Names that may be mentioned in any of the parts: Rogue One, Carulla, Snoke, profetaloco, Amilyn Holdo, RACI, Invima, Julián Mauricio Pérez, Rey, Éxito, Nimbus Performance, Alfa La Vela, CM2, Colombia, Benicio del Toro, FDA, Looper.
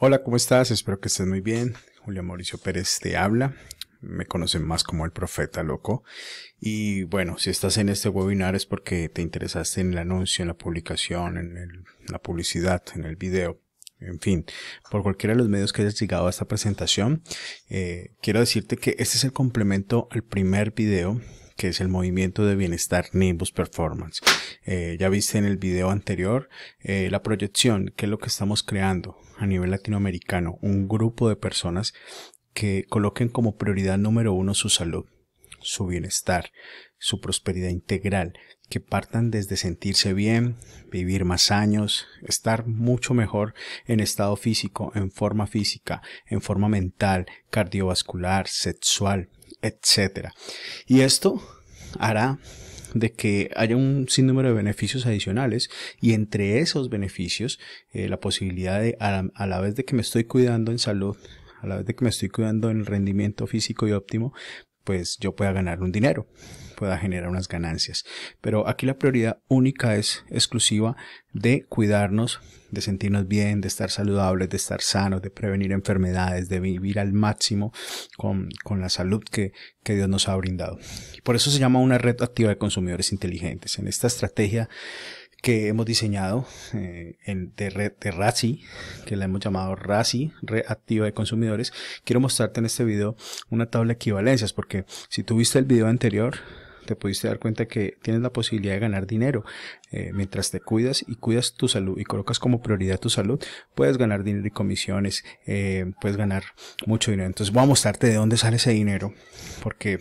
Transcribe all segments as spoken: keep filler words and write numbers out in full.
Hola, ¿cómo estás? Espero que estés muy bien. Julián Mauricio Pérez te habla. Me conocen más como el profeta loco. Y bueno, si estás en este webinar es porque te interesaste en el anuncio, en la publicación, en el, la publicidad, en el video. En fin, por cualquiera de los medios que hayas llegado a esta presentación, eh, quiero decirte que este es el complemento al primer video, que es el movimiento de bienestar Nimbus Performance. Eh, ya viste en el video anterior eh, la proyección, que es lo que estamos creando a nivel latinoamericano, un grupo de personas que coloquen como prioridad número uno su salud, su bienestar, su prosperidad integral, que partan desde sentirse bien, vivir más años, estar mucho mejor en estado físico, en forma física, en forma mental, cardiovascular, sexual, etcétera. Y esto hará de que haya un sinnúmero de beneficios adicionales, y entre esos beneficios eh, la posibilidad de, a la, a la vez de que me estoy cuidando en salud, a la vez de que me estoy cuidando en el rendimiento físico y óptimo, pues yo pueda ganar un dinero, pueda generar unas ganancias. Pero aquí la prioridad única es exclusiva de cuidarnos, de sentirnos bien, de estar saludables, de estar sanos, de prevenir enfermedades, de vivir al máximo con, con la salud que, que Dios nos ha brindado. Y por eso se llama una red activa de consumidores inteligentes. En esta estrategia que hemos diseñado eh, en, de, red, de RACI, que la hemos llamado RACI, Red Activa de Consumidores, quiero mostrarte en este video una tabla de equivalencias, porque si tú viste el video anterior, te pudiste dar cuenta que tienes la posibilidad de ganar dinero. Eh, mientras te cuidas y cuidas tu salud y colocas como prioridad tu salud, puedes ganar dinero y comisiones, eh, puedes ganar mucho dinero. Entonces voy a mostrarte de dónde sale ese dinero, porque...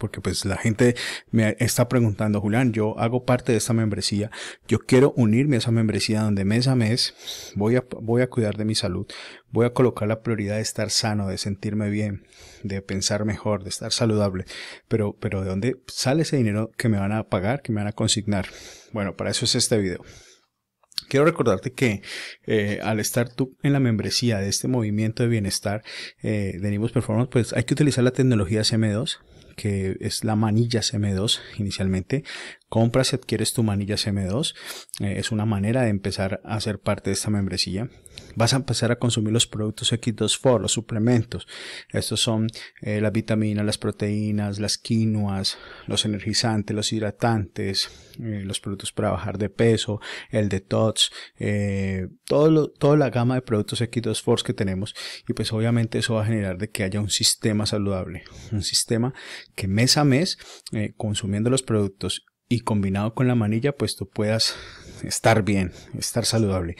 Porque pues la gente me está preguntando: Julián, yo hago parte de esta membresía, yo quiero unirme a esa membresía donde mes a mes voy a, voy a cuidar de mi salud, voy a colocar la prioridad de estar sano, de sentirme bien, de pensar mejor, de estar saludable, pero, pero ¿de dónde sale ese dinero que me van a pagar, que me van a consignar? Bueno, para eso es este video. Quiero recordarte que eh, al estar tú en la membresía de este movimiento de bienestar eh, de Nimbus Performance, pues hay que utilizar la tecnología C M dos, que es la manilla C M dos. Inicialmente compras y adquieres tu manilla C M dos. Eh, es una manera de empezar a ser parte de esta membresía. Vas a empezar a consumir los productos X dos For, los suplementos. Estos son eh, las vitaminas, las proteínas, las quinoas, los energizantes, los hidratantes, eh, los productos para bajar de peso, el detox, eh, todo lo, toda la gama de productos X dos For que tenemos. Y pues obviamente eso va a generar de que haya un sistema saludable, un sistema que mes a mes, eh, consumiendo los productos y combinado con la manilla, pues tú puedas estar bien, estar saludable.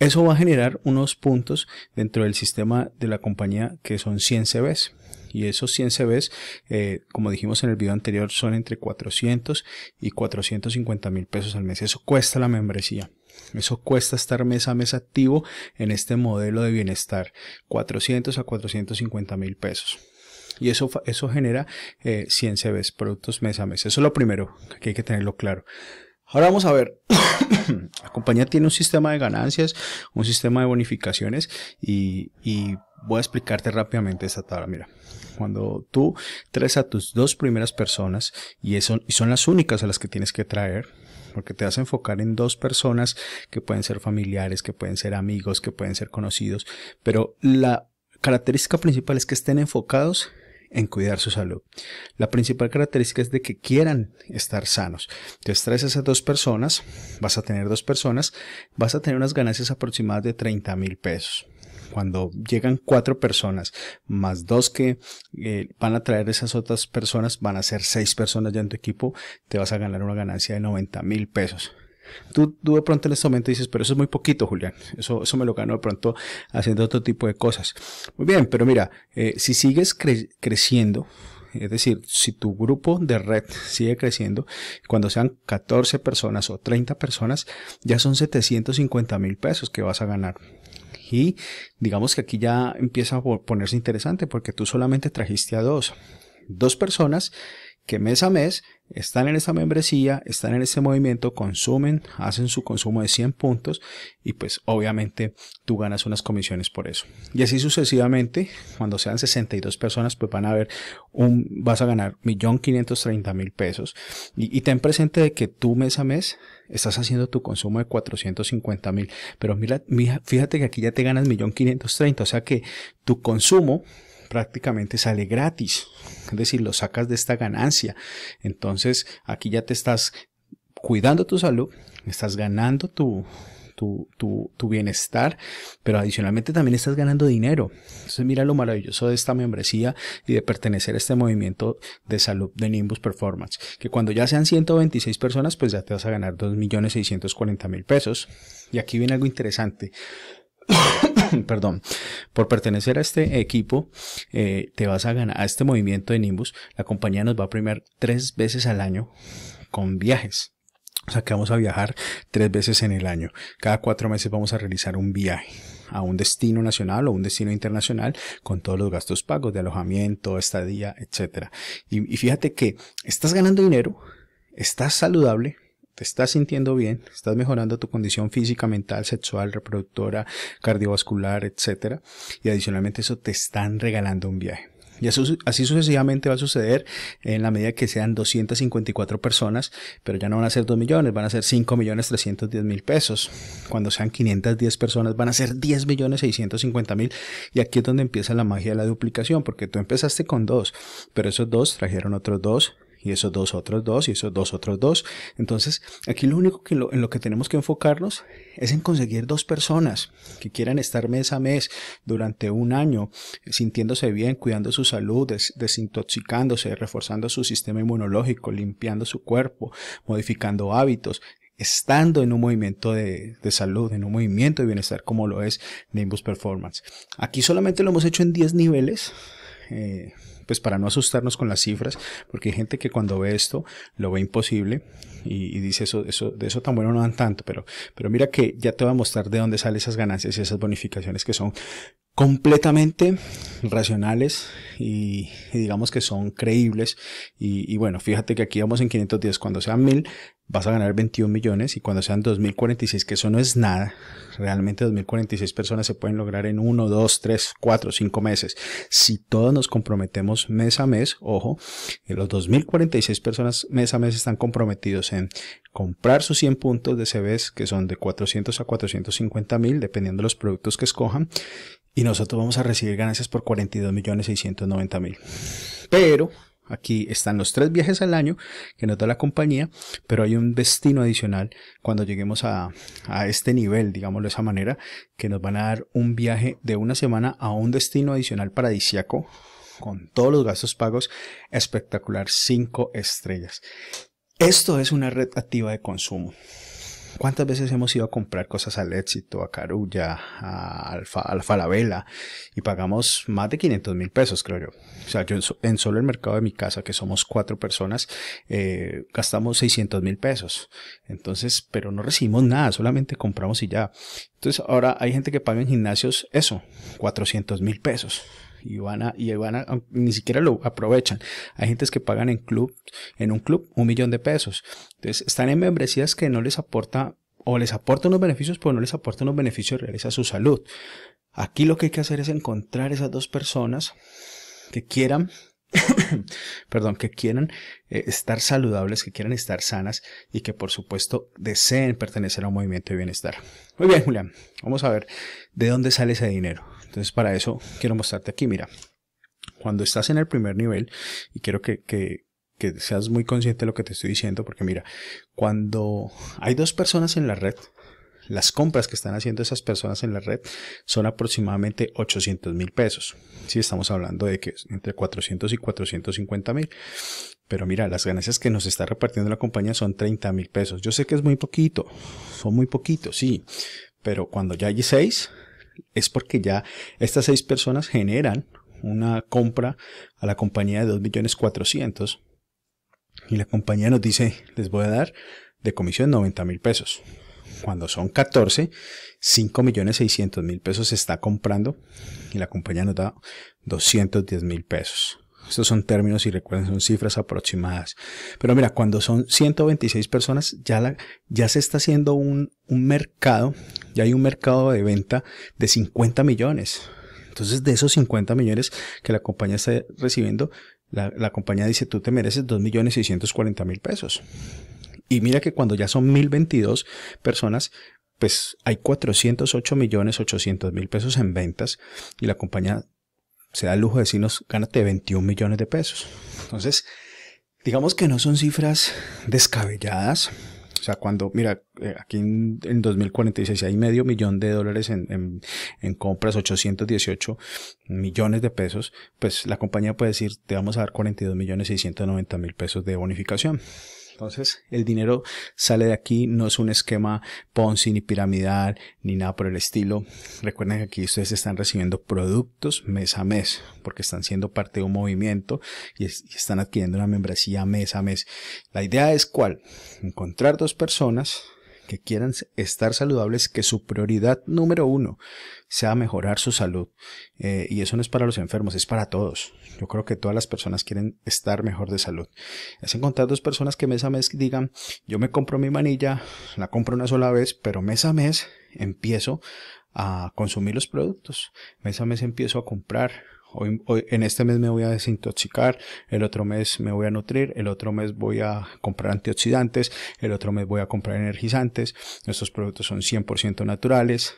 Eso va a generar unos puntos dentro del sistema de la compañía, que son cien C Bs. Y esos cien C Bs, eh, como dijimos en el video anterior, son entre cuatrocientos y cuatrocientos cincuenta mil pesos al mes. Eso cuesta la membresía. Eso cuesta estar mes a mes activo en este modelo de bienestar. cuatrocientos a cuatrocientos cincuenta mil pesos. Y eso, eso genera eh, cien C Bs, productos mes a mes. Eso es lo primero que hay que tenerlo claro. Ahora vamos a ver, la compañía tiene un sistema de ganancias, un sistema de bonificaciones, y, y voy a explicarte rápidamente esta tabla. Mira, cuando tú traes a tus dos primeras personas, y, eso, y son las únicas a las que tienes que traer, porque te vas a enfocar en dos personas que pueden ser familiares, que pueden ser amigos, que pueden ser conocidos, pero la característica principal es que estén enfocados en cuidar su salud. La principal característica es de que quieran estar sanos. Entonces traes a esas dos personas, vas a tener dos personas, vas a tener unas ganancias aproximadas de treinta mil pesos. Cuando llegan cuatro personas, más dos que eh, van a traer esas otras personas, van a ser seis personas ya en tu equipo, te vas a ganar una ganancia de noventa mil pesos. Tú, tú de pronto en este momento dices: pero eso es muy poquito, Julián, eso, eso me lo gano de pronto haciendo otro tipo de cosas. Muy bien, pero mira, eh, si sigues cre creciendo, es decir, si tu grupo de red sigue creciendo, cuando sean catorce personas o treinta personas, ya son setecientos cincuenta mil pesos que vas a ganar. Y digamos que aquí ya empieza a ponerse interesante, porque tú solamente trajiste a dos, dos personas que mes a mes están en esta membresía, están en este movimiento, consumen, hacen su consumo de cien puntos y pues obviamente tú ganas unas comisiones por eso. Y así sucesivamente, cuando sean sesenta y dos personas, pues van a ver un, vas a ganar un millón quinientos treinta mil pesos. Y, y ten presente de que tú mes a mes estás haciendo tu consumo de cuatrocientos cincuenta mil, pero mira, mira, fíjate que aquí ya te ganas un millón quinientos treinta mil, o sea que tu consumo prácticamente sale gratis, es decir, lo sacas de esta ganancia. Entonces aquí ya te estás cuidando tu salud, estás ganando tu, tu, tu, tu bienestar, pero adicionalmente también estás ganando dinero. Entonces mira lo maravilloso de esta membresía y de pertenecer a este movimiento de salud de Nimbus Performance, que cuando ya sean ciento veintiséis personas, pues ya te vas a ganar dos millones seiscientos cuarenta mil pesos. Y aquí viene algo interesante. Perdón, por pertenecer a este equipo, eh, te vas a ganar a este movimiento de Nimbus. La compañía nos va a premiar tres veces al año con viajes. O sea que vamos a viajar tres veces en el año. Cada cuatro meses vamos a realizar un viaje a un destino nacional o un destino internacional con todos los gastos pagos de alojamiento, estadía, etcétera. Y, y fíjate que estás ganando dinero, estás saludable, te estás sintiendo bien, estás mejorando tu condición física, mental, sexual, reproductora, cardiovascular, etcétera. Y adicionalmente eso te están regalando un viaje. Y eso, así sucesivamente va a suceder en la medida que sean doscientas cincuenta y cuatro personas, pero ya no van a ser dos millones, van a ser cinco millones trescientos diez mil pesos. Cuando sean quinientas diez personas van a ser diez millones seiscientos cincuenta mil. Y aquí es donde empieza la magia de la duplicación, porque tú empezaste con dos, pero esos dos trajeron otros dos, y esos dos otros dos, y esos dos otros dos. Entonces aquí lo único que lo, en lo que tenemos que enfocarnos es en conseguir dos personas que quieran estar mes a mes durante un año sintiéndose bien, cuidando su salud, des, desintoxicándose, reforzando su sistema inmunológico, limpiando su cuerpo, modificando hábitos, estando en un movimiento de, de salud, en un movimiento de bienestar como lo es Nimbus Performance. Aquí solamente lo hemos hecho en diez niveles, eh, pues para no asustarnos con las cifras, porque hay gente que cuando ve esto lo ve imposible y, y dice eso, eso, de eso tan bueno no dan tanto, pero, pero mira que ya te voy a mostrar de dónde salen esas ganancias y esas bonificaciones que son completamente racionales y, y digamos que son creíbles. Y, y bueno, fíjate que aquí vamos en quinientos diez, cuando sean mil vas a ganar veintiún millones, y cuando sean dos mil cuarenta y seis, que eso no es nada, realmente dos mil cuarenta y seis personas se pueden lograr en uno, dos, tres, cuatro, cinco meses. Si todos nos comprometemos mes a mes, ojo, los dos mil cuarenta y seis personas mes a mes están comprometidos en comprar sus cien puntos de C Bs, que son de cuatrocientos a cuatrocientos cincuenta mil, dependiendo de los productos que escojan. Y nosotros vamos a recibir ganancias por cuarenta y dos millones seiscientos noventa mil. Pero aquí están los tres viajes al año que nos da la compañía, pero hay un destino adicional cuando lleguemos a, a este nivel, digámoslo de esa manera, que nos van a dar un viaje de una semana a un destino adicional paradisíaco con todos los gastos pagos, espectacular, cinco estrellas. Esto es una red activa de consumo. ¿Cuántas veces hemos ido a comprar cosas al Éxito, a Carulla, a Alfa, Alfa La Vela, y pagamos más de quinientos mil pesos, creo yo? O sea, yo en solo el mercado de mi casa, que somos cuatro personas, eh, gastamos seiscientos mil pesos. Entonces, pero no recibimos nada, solamente compramos y ya. Entonces, ahora hay gente que paga en gimnasios eso, cuatrocientos mil pesos. Y van a, y van a, ni siquiera lo aprovechan. Hay gentes que pagan en club, en un club, un millón de pesos. Entonces están en membresías que no les aporta, o les aporta unos beneficios, pero no les aporta unos beneficios reales a su salud. Aquí lo que hay que hacer es encontrar esas dos personas que quieran, perdón, que quieran eh, estar saludables, que quieran estar sanas y que por supuesto deseen pertenecer a un movimiento de bienestar. Muy bien, Julián, vamos a ver de dónde sale ese dinero. Entonces para eso quiero mostrarte aquí, mira, cuando estás en el primer nivel, y quiero que, que, que seas muy consciente de lo que te estoy diciendo, porque mira, cuando hay dos personas en la red, las compras que están haciendo esas personas en la red son aproximadamente ochocientos mil pesos. Sí, estamos hablando de que entre cuatrocientos y cuatrocientos cincuenta mil. Pero mira, las ganancias que nos está repartiendo la compañía son treinta mil pesos. Yo sé que es muy poquito, son muy poquitos, sí. Pero cuando ya hay seis, es porque ya estas seis personas generan una compra a la compañía de dos millones cuatrocientos mil. Y la compañía nos dice, les voy a dar de comisión noventa mil pesos. Cuando son catorce, cinco millones seiscientos mil pesos se está comprando y la compañía nos da doscientos diez mil pesos. Estos son términos y recuerden, son cifras aproximadas. Pero mira, cuando son ciento veintiséis personas, ya, la, ya se está haciendo un, un mercado, ya hay un mercado de venta de cincuenta millones. Entonces, de esos cincuenta millones que la compañía está recibiendo, la, la compañía dice, tú te mereces dos millones seiscientos cuarenta mil pesos. Y mira que cuando ya son mil veintidós personas, pues hay cuatrocientos ocho millones ochocientos mil pesos en ventas y la compañía se da el lujo de decirnos, gánate veintiún millones de pesos. Entonces, digamos que no son cifras descabelladas. O sea, cuando, mira, aquí en, en dos mil cuarenta y seis hay medio millón de dólares en, en, en compras, ochocientos dieciocho millones de pesos, pues la compañía puede decir, te vamos a dar cuarenta y dos millones seiscientos noventa mil pesos de bonificación. Entonces, el dinero sale de aquí, no es un esquema Ponzi ni piramidal ni nada por el estilo. Recuerden que aquí ustedes están recibiendo productos mes a mes porque están siendo parte de un movimiento y, es, y están adquiriendo una membresía mes a mes. La idea es cuál, encontrar dos personas que quieran estar saludables, que su prioridad número uno sea mejorar su salud. Eh, y eso no es para los enfermos, es para todos. Yo creo que todas las personas quieren estar mejor de salud. Es encontrar dos personas que mes a mes digan, yo me compro mi manilla, la compro una sola vez, pero mes a mes empiezo a consumir los productos. Mes a mes empiezo a comprar. Hoy, hoy, en este mes me voy a desintoxicar, el otro mes me voy a nutrir, el otro mes voy a comprar antioxidantes, el otro mes voy a comprar energizantes. Nuestros productos son cien por ciento naturales,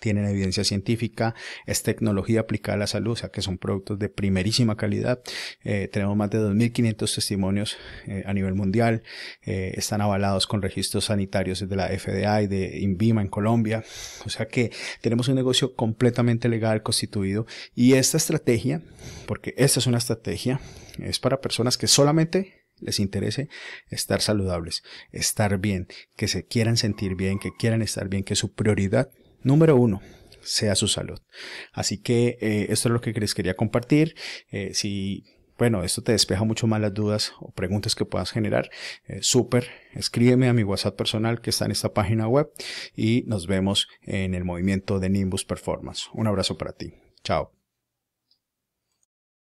tienen evidencia científica, es tecnología aplicada a la salud, o sea que son productos de primerísima calidad. Eh, tenemos más de dos mil quinientos testimonios eh, a nivel mundial, eh, están avalados con registros sanitarios de la F D A y de Invima en Colombia, o sea que tenemos un negocio completamente legal constituido y esta estrategia, porque esta es una estrategia, es para personas que solamente les interese estar saludables, estar bien, que se quieran sentir bien, que quieran estar bien, que su prioridad número uno sea su salud. Así que eh, esto es lo que les quería compartir. Eh, si, bueno, esto te despeja mucho más las dudas o preguntas que puedas generar, eh, súper, escríbeme a mi WhatsApp personal que está en esta página web y nos vemos en el movimiento de Nimbus Performance. Un abrazo para ti. Chao.